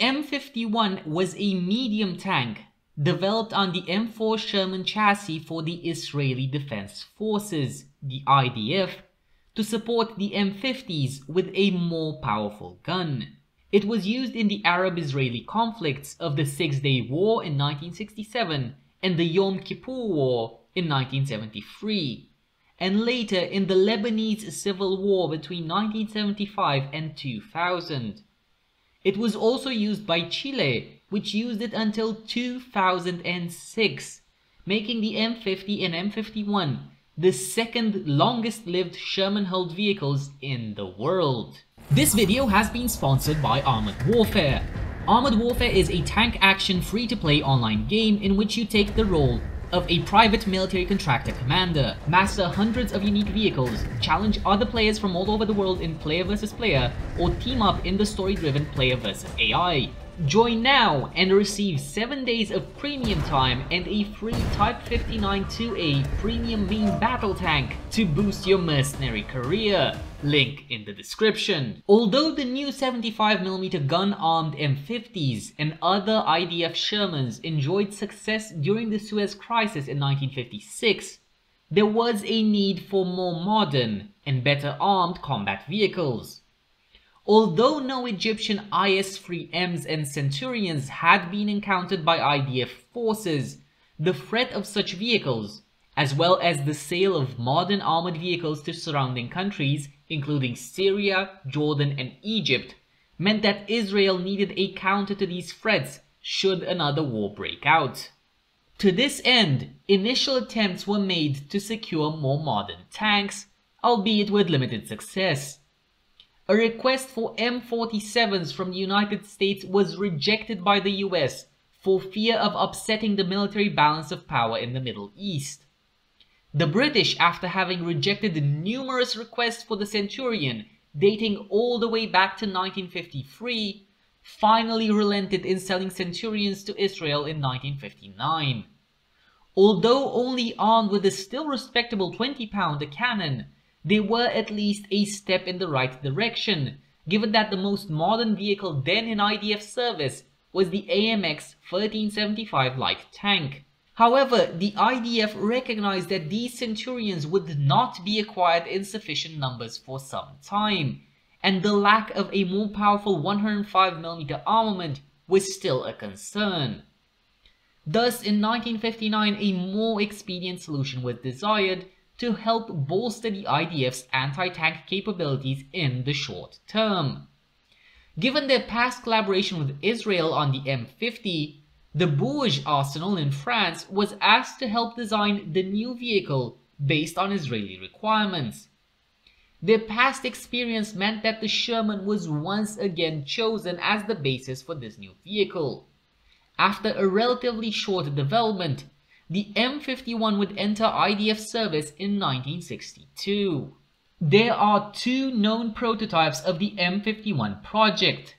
M51 was a medium tank developed on the M4 Sherman chassis for the Israeli Defense Forces, the IDF, to support the M50s with a more powerful gun. It was used in the Arab-Israeli conflicts of the Six-Day War in 1967 and the Yom Kippur War in 1973, and later in the Lebanese Civil War between 1975 and 2000. It was also used by Chile, which used it until 2006, making the M50 and M51 the second longest-lived Sherman-hulled vehicles in the world. This video has been sponsored by Armored Warfare. Armored Warfare is a tank-action free-to-play online game in which you take the role of a private military contractor commander, master hundreds of unique vehicles, challenge other players from all over the world in player versus player, or team up in the story-driven player versus AI. Join now and receive 7 days of premium time and a free Type 59-IIA premium main battle tank to boost your mercenary career. Link in the description. Although the new 75mm gun-armed M50s and other IDF Shermans enjoyed success during the Suez Crisis in 1956, there was a need for more modern and better armed combat vehicles. Although no Egyptian IS-3Ms and Centurions had been encountered by IDF forces, the threat of such vehicles, as well as the sale of modern armored vehicles to surrounding countries, including Syria, Jordan, and Egypt, meant that Israel needed a counter to these threats should another war break out. To this end, initial attempts were made to secure more modern tanks, albeit with limited success. A request for M47s from the United States was rejected by the US for fear of upsetting the military balance of power in the Middle East. The British, after having rejected numerous requests for the Centurion dating all the way back to 1953, finally relented in selling Centurions to Israel in 1959. Although only armed with a still respectable 20-pounder cannon, they were at least a step in the right direction, given that the most modern vehicle then in IDF service was the AMX 1375 light tank. However, the IDF recognized that these Centurions would not be acquired in sufficient numbers for some time, and the lack of a more powerful 105mm armament was still a concern. Thus, in 1959, a more expedient solution was desired to help bolster the IDF's anti-tank capabilities in the short term. Given their past collaboration with Israel on the M50, the Bourges Arsenal in France was asked to help design the new vehicle based on Israeli requirements. Their past experience meant that the Sherman was once again chosen as the basis for this new vehicle. After a relatively short development, the M51 would enter IDF service in 1962. There are two known prototypes of the M51 project.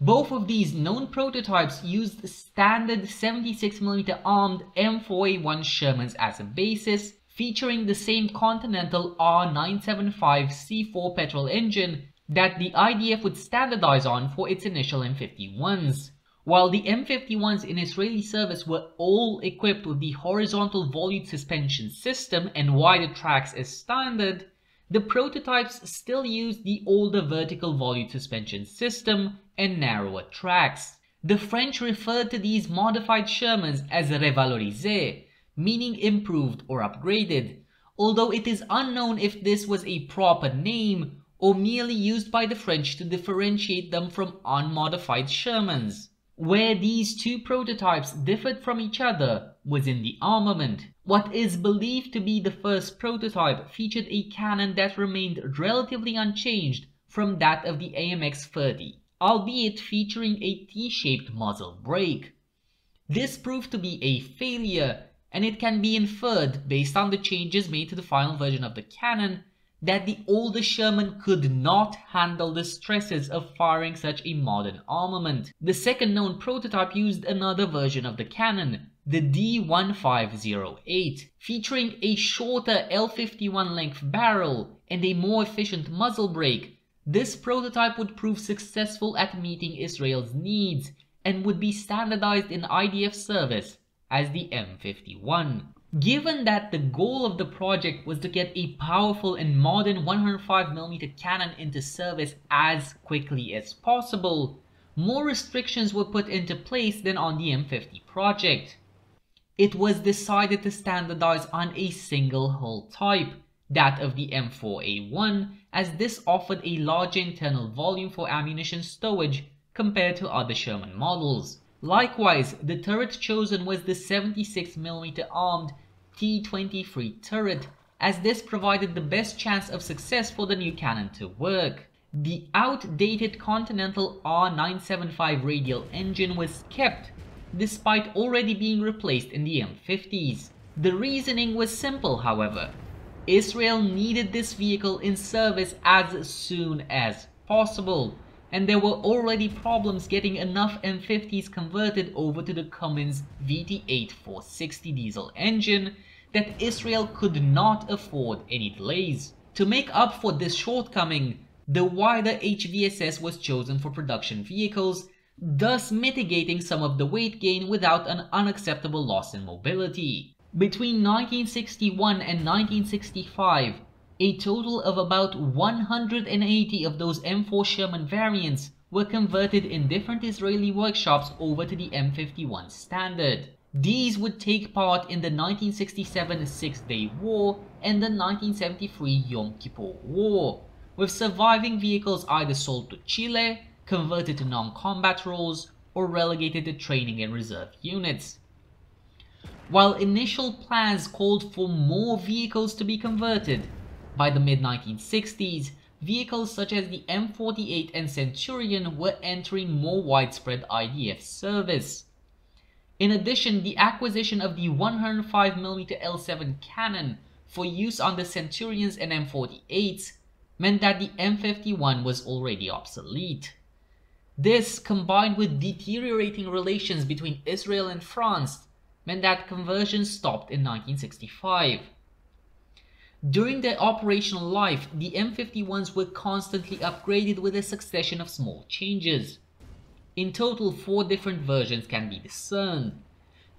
Both of these known prototypes used standard 76mm armed M4A1 Shermans as a basis, featuring the same Continental R975C4 petrol engine that the IDF would standardize on for its initial M51s. While the M51s in Israeli service were all equipped with the horizontal volume suspension system and wider tracks as standard, the prototypes still used the older vertical volume suspension system and narrower tracks. The French referred to these modified Shermans as revalorisés, meaning improved or upgraded, although it is unknown if this was a proper name or merely used by the French to differentiate them from unmodified Shermans. Where these two prototypes differed from each other was in the armament. What is believed to be the first prototype featured a cannon that remained relatively unchanged from that of the AMX-30, albeit featuring a T-shaped muzzle brake. This proved to be a failure, and it can be inferred, based on the changes made to the final version of the cannon, that the older Sherman could not handle the stresses of firing such a modern armament. The second known prototype used another version of the cannon, the D1508, featuring a shorter L51 length barrel and a more efficient muzzle brake This prototype would prove successful at meeting Israel's needs and would be standardized in IDF service as the M51. Given that the goal of the project was to get a powerful and modern 105mm cannon into service as quickly as possible, more restrictions were put into place than on the M50 project. It was decided to standardize on a single hull type, that of the M4A1, as this offered a larger internal volume for ammunition stowage compared to other Sherman models. Likewise, the turret chosen was the 76mm armed T23 turret, as this provided the best chance of success for the new cannon to work. The outdated Continental R975 radial engine was kept, despite already being replaced in the M50s. The reasoning was simple, however. Israel needed this vehicle in service as soon as possible, and there were already problems getting enough M50s converted over to the Cummins VT8460 diesel engine that Israel could not afford any delays. To make up for this shortcoming, the wider HVSS was chosen for production vehicles, thus mitigating some of the weight gain without an unacceptable loss in mobility. Between 1961 and 1965, a total of about 180 of those M4 Sherman variants were converted in different Israeli workshops over to the M51 standard. These would take part in the 1967 Six-Day War and the 1973 Yom Kippur War, with surviving vehicles either sold to Chile, converted to non-combat roles, or relegated to training and reserve units. While initial plans called for more vehicles to be converted, by the mid-1960s, vehicles such as the M48 and Centurion were entering more widespread IDF service. In addition, the acquisition of the 105mm L7 cannon for use on the Centurions and M48s meant that the M51 was already obsolete. This, combined with deteriorating relations between Israel and France, meant that conversion stopped in 1965. During their operational life, the M51s were constantly upgraded with a succession of small changes. In total, 4 different versions can be discerned.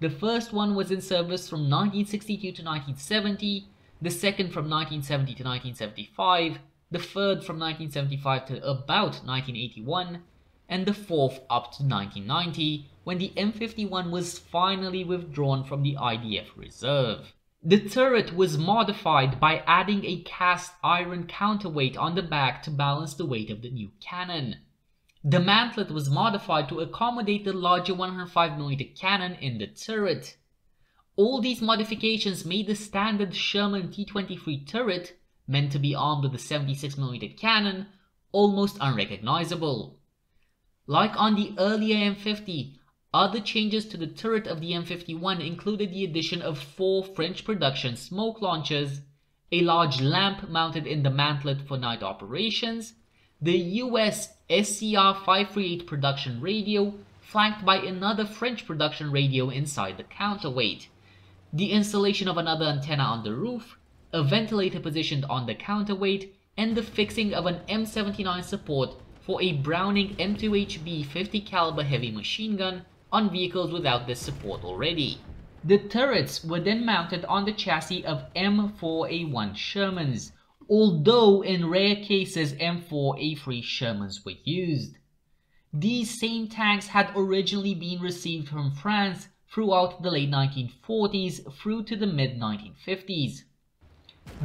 The first one was in service from 1962 to 1970, the second from 1970 to 1975, the third from 1975 to about 1981, and the fourth up to 1990, when the M51 was finally withdrawn from the IDF reserve. The turret was modified by adding a cast iron counterweight on the back to balance the weight of the new cannon. The mantlet was modified to accommodate the larger 105mm cannon in the turret. All these modifications made the standard Sherman T23 turret, meant to be armed with a 76mm cannon, almost unrecognizable. Like on the earlier M50, other changes to the turret of the M51 included the addition of 4 French-production smoke launchers, a large lamp mounted in the mantlet for night operations, the US SCR-538 production radio, flanked by another French production radio inside the counterweight, the installation of another antenna on the roof, a ventilator positioned on the counterweight, and the fixing of an M79 support for a Browning M2HB 50 caliber heavy machine gun on vehicles without this support already. The turrets were then mounted on the chassis of M4A1 Shermans, although in rare cases M4A3 Shermans were used. These same tanks had originally been received from France throughout the late 1940s through to the mid-1950s.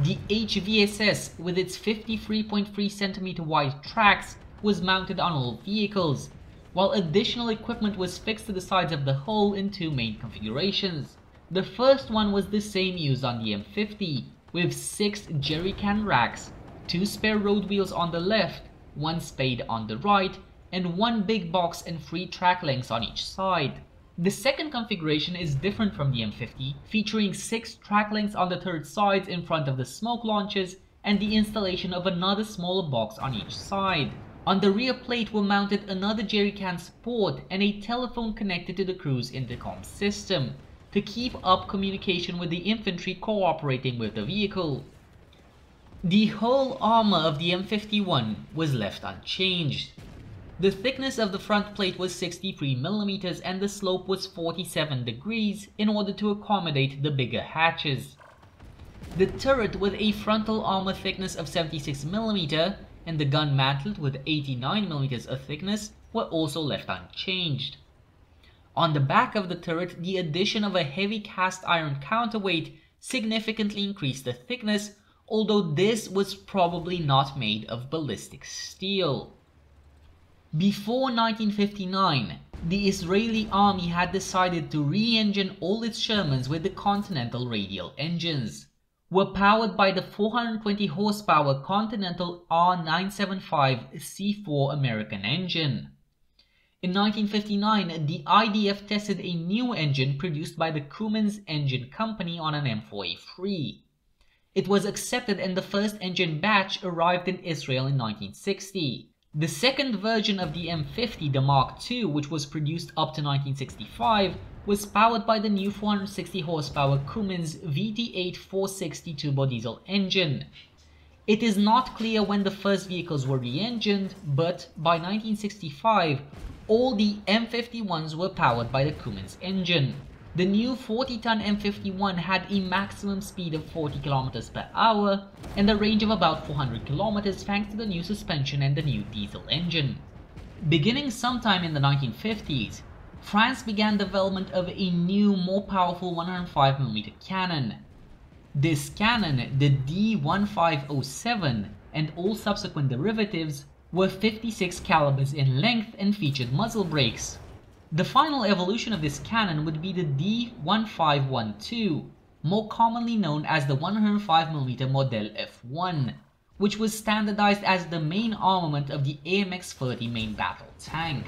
The HVSS, with its 53.3cm wide tracks, was mounted on all vehicles, while additional equipment was fixed to the sides of the hull in 2 main configurations. The first one was the same used on the M50, with 6 jerrycan racks, 2 spare road wheels on the left, 1 spade on the right, and 1 big box and 3 track lengths on each side. The second configuration is different from the M50, featuring 6 track lengths on the turret sides in front of the smoke launchers and the installation of another smaller box on each side. On the rear plate were mounted another jerrycan support and a telephone connected to the cruise intercom system to keep up communication with the infantry cooperating with the vehicle. The whole armor of the M51 was left unchanged. The thickness of the front plate was 63mm and the slope was 47 degrees in order to accommodate the bigger hatches. The turret with a frontal armor thickness of 76mm and the gun mantlet with 89mm of thickness were also left unchanged. On the back of the turret, the addition of a heavy cast iron counterweight significantly increased the thickness, although this was probably not made of ballistic steel. Before 1959, the Israeli army had decided to re-engine all its Shermans with the Continental radial engines. Were powered by the 420 horsepower Continental R975C4 American engine. In 1959, the IDF tested a new engine produced by the Cummins Engine Company on an M4A3. It was accepted and the first engine batch arrived in Israel in 1960. The second version of the M50, the Mark II, which was produced up to 1965, was powered by the new 460 horsepower Cummins VT8460 turbodiesel engine. It is not clear when the first vehicles were re-engined, but by 1965, all the M51s were powered by the Cummins engine. The new 40-ton M51 had a maximum speed of 40 km/h and a range of about 400 km thanks to the new suspension and the new diesel engine. Beginning sometime in the 1950s, France began development of a new, more powerful 105mm cannon. This cannon, the D1507, and all subsequent derivatives, were 56 calibers in length and featured muzzle brakes. The final evolution of this cannon would be the D1512, more commonly known as the 105mm Model F1, which was standardized as the main armament of the AMX 30 main battle tank.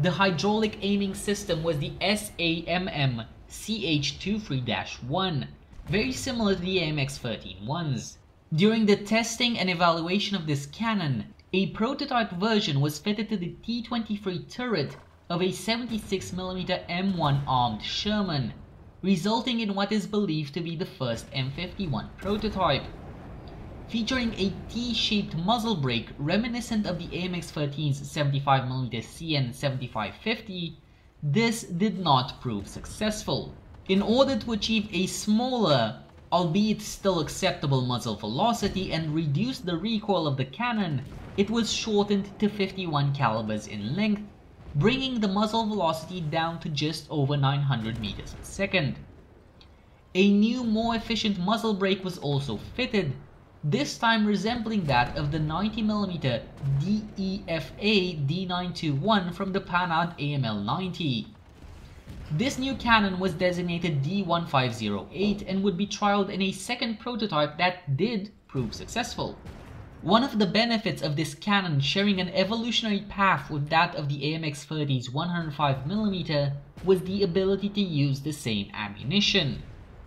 The hydraulic aiming system was the SAMM CH23-1, very similar to the AMX 13-1s. During the testing and evaluation of this cannon, a prototype version was fitted to the T23 turret of a 76mm M1 armed Sherman, resulting in what is believed to be the first M51 prototype. Featuring a T-shaped muzzle brake reminiscent of the AMX 13's 75mm CN75-50, this did not prove successful. In order to achieve a smaller, albeit still acceptable muzzle velocity and reduce the recoil of the cannon, it was shortened to 51 calibers in length, bringing the muzzle velocity down to just over 900 m/s. A new, more efficient muzzle brake was also fitted, this time resembling that of the 90mm DEFA D921 from the Panhard AML-90. This new cannon was designated D1508 and would be trialed in a second prototype that did prove successful. One of the benefits of this cannon sharing an evolutionary path with that of the AMX-30's 105mm was the ability to use the same ammunition.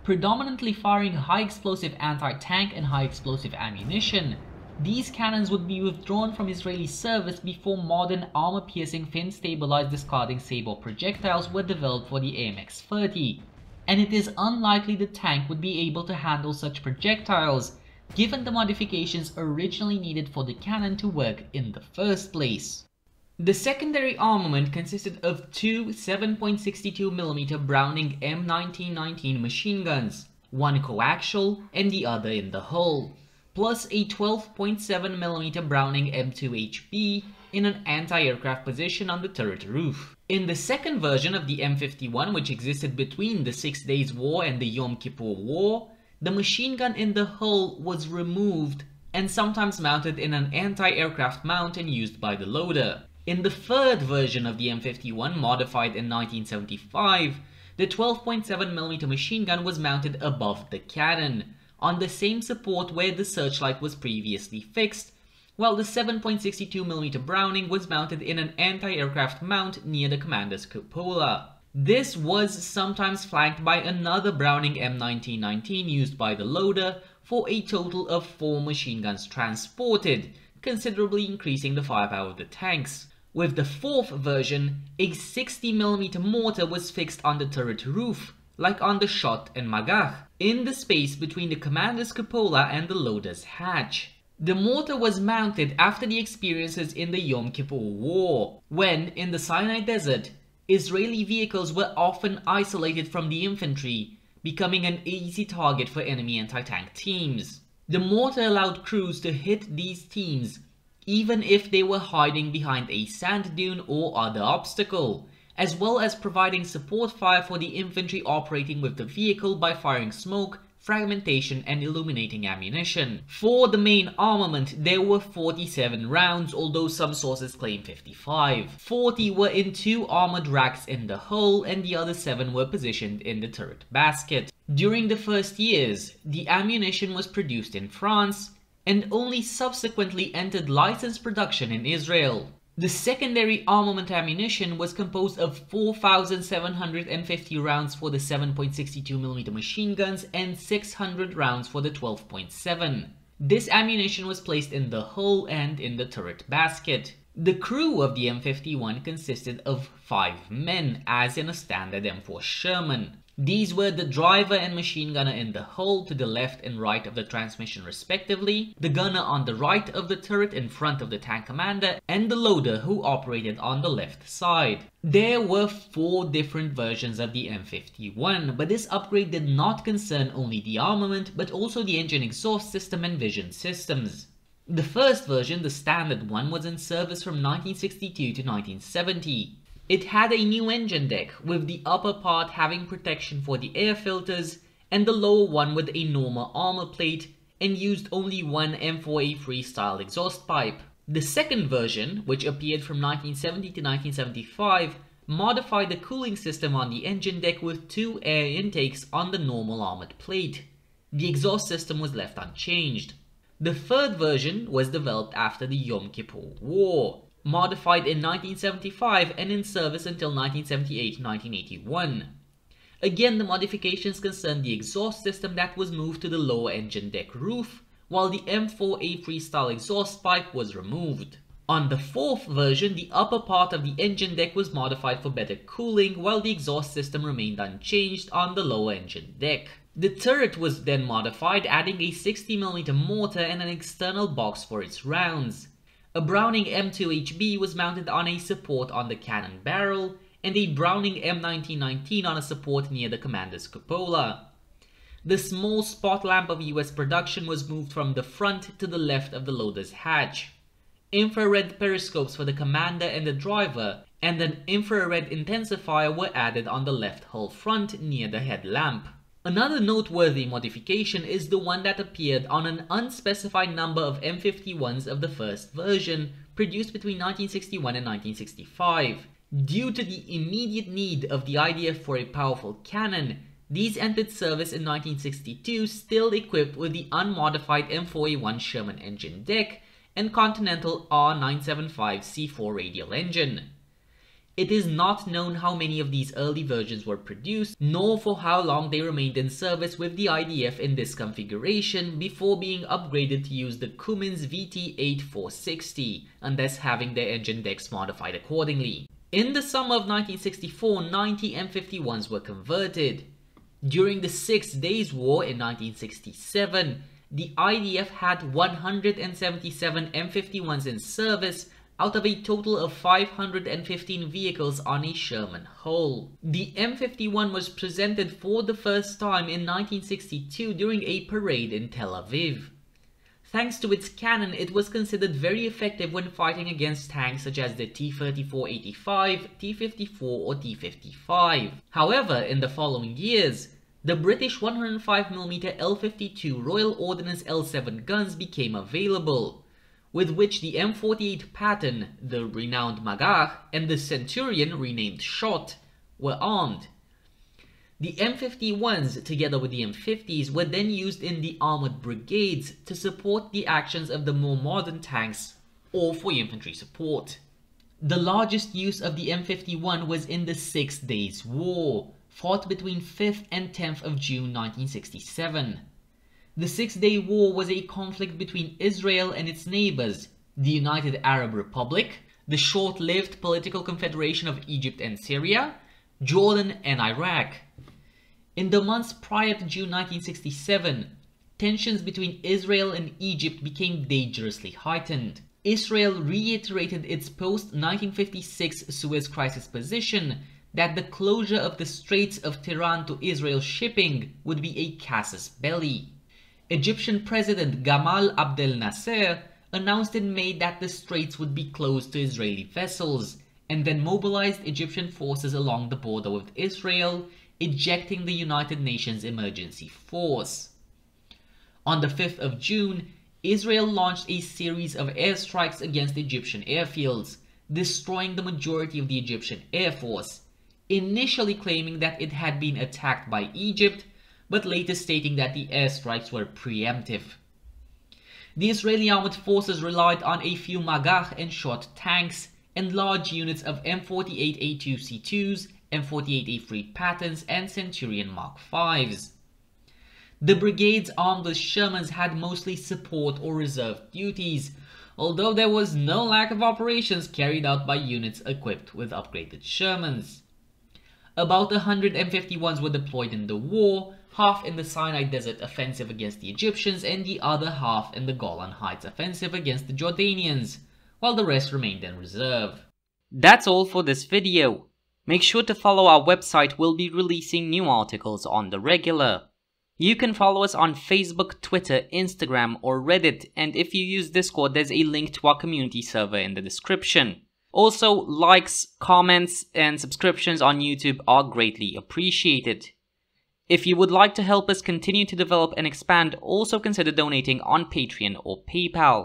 Predominantly firing high-explosive anti-tank and high-explosive ammunition, these cannons would be withdrawn from Israeli service before modern armor-piercing fin-stabilized discarding sabre projectiles were developed for the AMX-30, and it is unlikely the tank would be able to handle such projectiles, given the modifications originally needed for the cannon to work in the first place. The secondary armament consisted of two 7.62mm Browning M1919 machine guns, one coaxial and the other in the hull, plus a 12.7mm Browning M2HB in an anti-aircraft position on the turret roof. In the second version of the M51, which existed between the Six-Day War and the Yom Kippur War, the machine gun in the hull was removed and sometimes mounted in an anti-aircraft mount and used by the loader. In the third version of the M51, modified in 1975, the 12.7mm machine gun was mounted above the cannon, on the same support where the searchlight was previously fixed, while the 7.62mm Browning was mounted in an anti-aircraft mount near the commander's cupola. This was sometimes flanked by another Browning M1919 used by the loader, for a total of 4 machine guns transported, considerably increasing the firepower of the tanks. With the fourth version, a 60mm mortar was fixed on the turret roof, like on the Shot and Magach, in the space between the commander's cupola and the loader's hatch. The mortar was mounted after the experiences in the Yom Kippur War, when, in the Sinai Desert, Israeli vehicles were often isolated from the infantry, becoming an easy target for enemy anti-tank teams. The mortar allowed crews to hit these teams, even if they were hiding behind a sand dune or other obstacle, as well as providing support fire for the infantry operating with the vehicle by firing smoke, fragmentation, and illuminating ammunition. For the main armament, there were 47 rounds, although some sources claim 55. 40 were in two armored racks in the hull, and the other 7 were positioned in the turret basket. During the first years, the ammunition was produced in France, and only subsequently entered licensed production in Israel. The secondary armament ammunition was composed of 4,750 rounds for the 7.62mm machine guns and 600 rounds for the 12.7. This ammunition was placed in the hull and in the turret basket. The crew of the M51 consisted of 5 men, as in a standard M4 Sherman. These were the driver and machine gunner in the hull to the left and right of the transmission respectively, the gunner on the right of the turret in front of the tank commander, and the loader who operated on the left side. There were 4 different versions of the M51, but this upgrade did not concern only the armament, but also the engine exhaust system and vision systems. The first version, the standard one, was in service from 1962 to 1970. It had a new engine deck, with the upper part having protection for the air filters and the lower one with a normal armor plate, and used only one M4A3 style exhaust pipe. The second version, which appeared from 1970 to 1975, modified the cooling system on the engine deck with 2 air intakes on the normal armored plate. The exhaust system was left unchanged. The third version was developed after the Yom Kippur War, modified in 1975 and in service until 1978-1981. Again, the modifications concerned the exhaust system that was moved to the lower engine deck roof, while the M4A3 style exhaust pipe was removed. On the fourth version, the upper part of the engine deck was modified for better cooling, while the exhaust system remained unchanged on the lower engine deck. The turret was then modified, adding a 60mm mortar and an external box for its rounds. A Browning M2HB was mounted on a support on the cannon barrel, and a Browning M1919 on a support near the commander's cupola. The small spot lamp of US production was moved from the front to the left of the loader's hatch. Infrared periscopes for the commander and the driver, and an infrared intensifier were added on the left hull front near the headlamp. Another noteworthy modification is the one that appeared on an unspecified number of M51s of the first version, produced between 1961 and 1965. Due to the immediate need of the IDF for a powerful cannon, these entered service in 1962 still equipped with the unmodified M4A1 Sherman engine deck and Continental R975C4 radial engine. It is not known how many of these early versions were produced, nor for how long they remained in service with the IDF in this configuration before being upgraded to use the Cummins VT8460, unless having their engine decks modified accordingly. In the summer of 1964, 90 M51s were converted. During the Six-Day War in 1967, the IDF had 177 M51s in service, out of a total of 515 vehicles on a Sherman hull. The M51 was presented for the first time in 1962 during a parade in Tel Aviv. Thanks to its cannon, it was considered very effective when fighting against tanks such as the T-34-85, T-54 or T-55. However, in the following years, the British 105mm L-52 Royal Ordnance L7 guns became available, with which the M48 pattern, the renowned Magach, and the Centurion, renamed Shot, were armed. The M51s, together with the M50s, were then used in the armored brigades to support the actions of the more modern tanks or for infantry support. The largest use of the M51 was in the Six-Day War, fought between 5th and 10th of June 1967. The Six-Day War was a conflict between Israel and its neighbors, the United Arab Republic, the short-lived political confederation of Egypt and Syria, Jordan and Iraq. In the months prior to June 1967, tensions between Israel and Egypt became dangerously heightened. Israel reiterated its post-1956 Suez Crisis position that the closure of the Straits of Tehran to Israel shipping would be a casus belli. Egyptian President Gamal Abdel Nasser announced in May that the straits would be closed to Israeli vessels, and then mobilized Egyptian forces along the border with Israel, ejecting the United Nations Emergency Force. On the 5th of June, Israel launched a series of airstrikes against Egyptian airfields, destroying the majority of the Egyptian Air Force, initially claiming that it had been attacked by Egypt, but later stating that the airstrikes were preemptive. The Israeli armored forces relied on a few Magach and Shot tanks and large units of M48A2C2s, M48A3 Pattons and Centurion Mark 5s. The brigades armed with Shermans had mostly support or reserve duties, although there was no lack of operations carried out by units equipped with upgraded Shermans. About 100 M51s were deployed in the war, half in the Sinai Desert offensive against the Egyptians and the other half in the Golan Heights offensive against the Jordanians, while the rest remained in reserve. That's all for this video. Make sure to follow our website, we'll be releasing new articles on the regular. You can follow us on Facebook, Twitter, Instagram or Reddit, and if you use Discord, there's a link to our community server in the description. Also, likes, comments and subscriptions on YouTube are greatly appreciated. If you would like to help us continue to develop and expand, also consider donating on Patreon or PayPal.